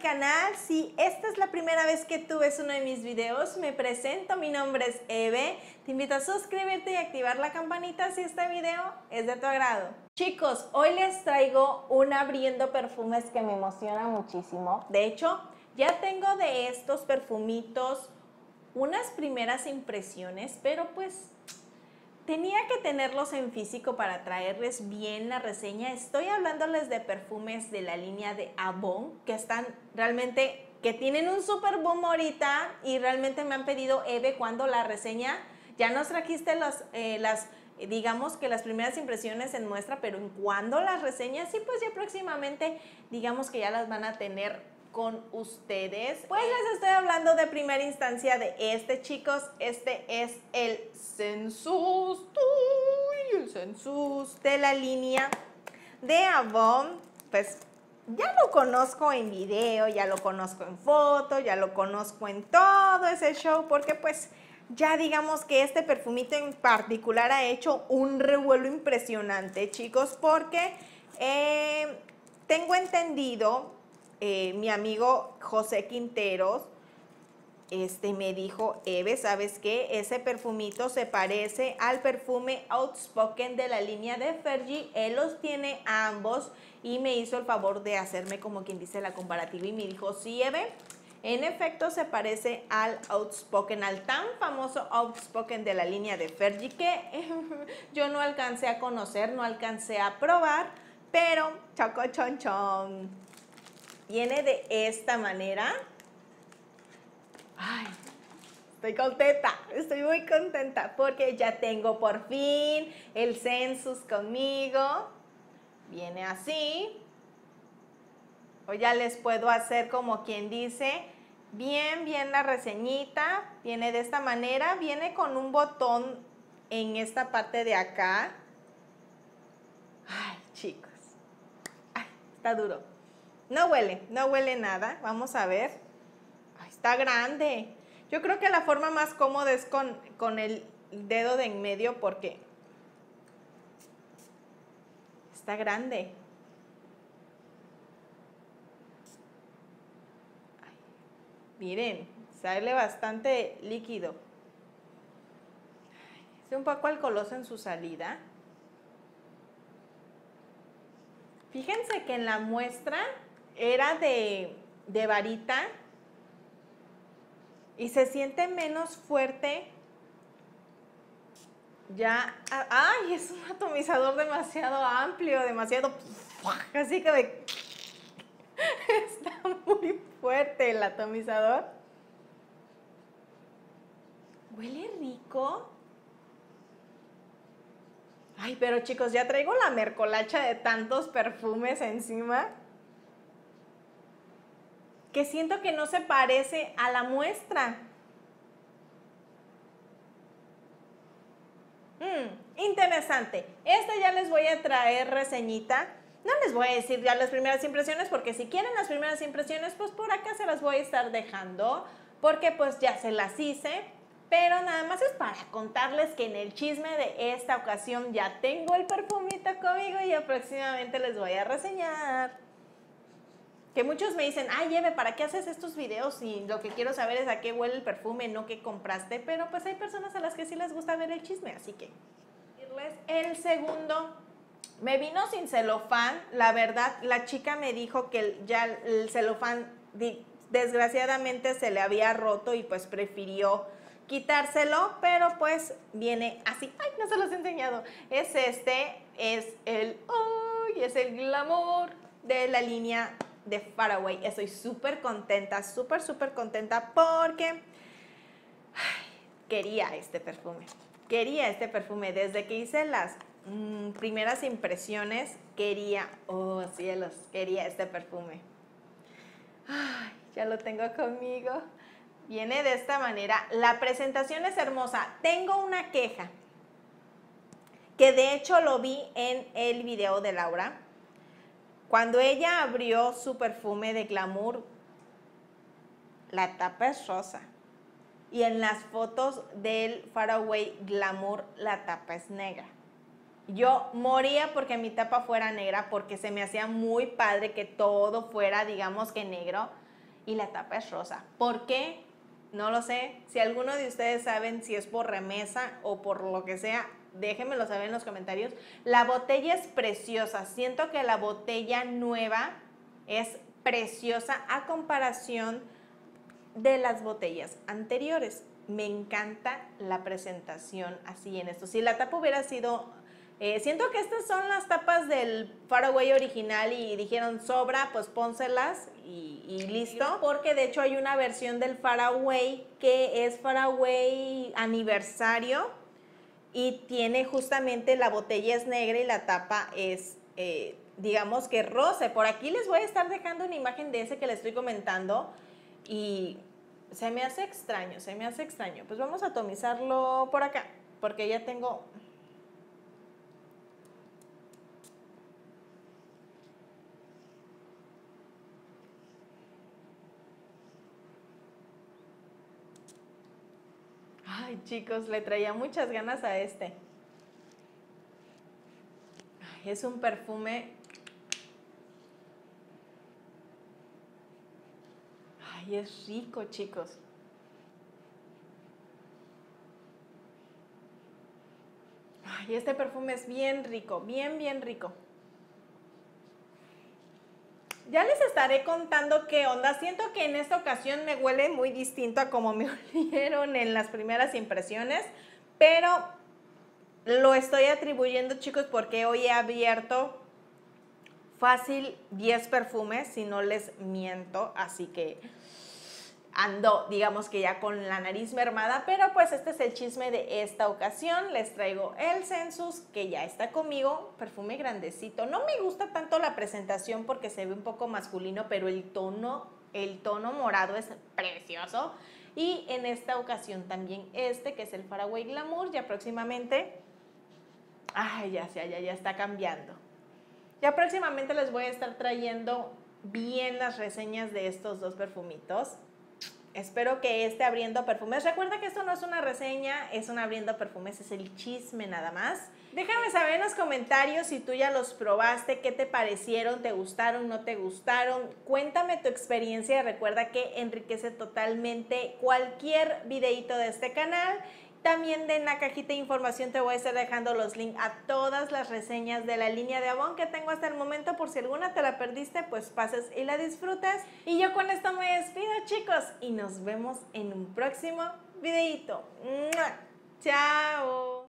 canal. Si esta es la primera vez que tú ves uno de mis videos, me presento, mi nombre es Eve. Te invito a suscribirte y activar la campanita si este video es de tu agrado. Chicos, hoy les traigo un abriendo perfumes que me emociona muchísimo. De hecho, ya tengo de estos perfumitos unas primeras impresiones, pero pues tenía que tenerlos en físico para traerles bien la reseña. Estoy hablándoles de perfumes de la línea de Avon, que están realmente, que tienen un super boom ahorita, y realmente me han pedido, Eve, cuando la reseña, ya nos trajiste digamos que las primeras impresiones en muestra, pero en cuando las reseñas, sí, pues ya próximamente, digamos que ya las van a tener con ustedes. Pues les estoy hablando de primera instancia de este, chicos. Este es el Sensus, de la línea de Avon. Pues ya lo conozco en video, ya lo conozco en foto, ya lo conozco en todo ese show, porque pues ya digamos que este perfumito en particular ha hecho un revuelo impresionante, chicos, porque tengo entendido, mi amigo José Quinteros me dijo, Eve, ¿sabes qué? Ese perfumito se parece al perfume Outspoken de la línea de Fergie. Él los tiene ambos y me hizo el favor de hacerme, como quien dice, la comparativa, y me dijo, sí, Eve, en efecto se parece al Outspoken, al tan famoso Outspoken de la línea de Fergie, que yo no alcancé a conocer, no alcancé a probar, pero chocochonchón. Viene de esta manera. Ay, estoy muy contenta porque ya tengo por fin el Sensus conmigo. Viene así. O ya les puedo hacer, como quien dice, bien la reseñita. Viene de esta manera, viene con un botón en esta parte de acá. Ay, chicos. Ay, está duro. No huele nada. Vamos a ver. Ay, está grande. Yo creo que la forma más cómoda es con el dedo de en medio, porque está grande. Ay, miren, sale bastante líquido. Es un poco alcoholoso en su salida. Fíjense que en la muestra era de varita y se siente menos fuerte. Ya, ay, es un atomizador demasiado amplio, demasiado, así que está muy fuerte el atomizador. Huele rico. Ay, pero chicos, ya traigo la mercolacha de tantos perfumes encima, que siento que no se parece a la muestra. Interesante. Este ya les voy a traer reseñita. No les voy a decir ya las primeras impresiones, porque si quieren las primeras impresiones, pues por acá se las voy a estar dejando, porque pues ya se las hice. Pero nada más es para contarles que en el chisme de esta ocasión ya tengo el perfumito conmigo y próximamente les voy a reseñar. Que muchos me dicen, ay, Eve, ¿para qué haces estos videos? Y lo que quiero saber es a qué huele el perfume, no qué compraste. Pero pues hay personas a las que sí les gusta ver el chisme, así que... El segundo me vino sin celofán. La verdad, la chica me dijo que ya el celofán desgraciadamente se le había roto y pues prefirió quitárselo, pero pues viene así. Ay, no se los he enseñado. Es es el Glamour de la línea de Far Away. Estoy súper contenta, súper contenta, porque quería este perfume. Desde que hice las primeras impresiones, oh cielos, quería este perfume. Ay, ya lo tengo conmigo. Viene de esta manera. La presentación es hermosa. Tengo una queja, que de hecho lo vi en el video de Laura. Cuando ella abrió su perfume de Glamour, la tapa es rosa. Y en las fotos del Far Away Glamour, la tapa es negra. Yo moría porque mi tapa fuera negra, porque se me hacía muy padre que todo fuera, digamos que negro. y la tapa es rosa. ¿Por qué? No lo sé. Si alguno de ustedes saben si es por remesa o por lo que sea, déjenmelo saber en los comentarios. La botella es preciosa. Siento que la botella nueva es preciosa a comparación de las botellas anteriores. Me encanta la presentación así en esto. Si la tapa hubiera sido... siento que estas son las tapas del Far Away original y dijeron sobra, pues pónselas y listo. Porque de hecho hay una versión del Far Away que es Far Away aniversario y tiene justamente la botella es negra y la tapa es, digamos que rosa. Por aquí les voy a estar dejando una imagen de ese que les estoy comentando y se me hace extraño, se me hace extraño. Pues vamos a atomizarlo por acá porque ya tengo... Ay, chicos, le traía muchas ganas a este. Ay, es un perfume. Ay, es rico, chicos. Ay, este perfume es bien rico, bien rico. Ya les estaré contando qué onda. Siento que en esta ocasión me huele muy distinto a como me olieron en las primeras impresiones, pero lo estoy atribuyendo, chicos, porque hoy he abierto fácil 10 perfumes, si no les miento, así que ando, digamos que ya con la nariz mermada, pero pues este es el chisme de esta ocasión. Les traigo el Sensus, que ya está conmigo, perfume grandecito. No me gusta tanto la presentación porque se ve un poco masculino, pero el tono morado es precioso. Y en esta ocasión también este, que es el Far Away Glamour, ya próximamente, ay, ya está cambiando. Ya próximamente les voy a estar trayendo bien las reseñas de estos dos perfumitos. Espero que esté abriendo perfumes. Recuerda que esto no es una reseña, es un abriendo perfumes, es el chisme nada más. Déjame saber en los comentarios si tú ya los probaste, qué te parecieron, te gustaron, no te gustaron. Cuéntame tu experiencia y recuerda que enriquece totalmente cualquier videito de este canal. También en la cajita de información te voy a estar dejando los links a todas las reseñas de la línea de Avon que tengo hasta el momento. Por si alguna te la perdiste, pues pases y la disfrutes. Y yo con esto me despido, chicos. Y nos vemos en un próximo videito. ¡Mua! ¡Chao!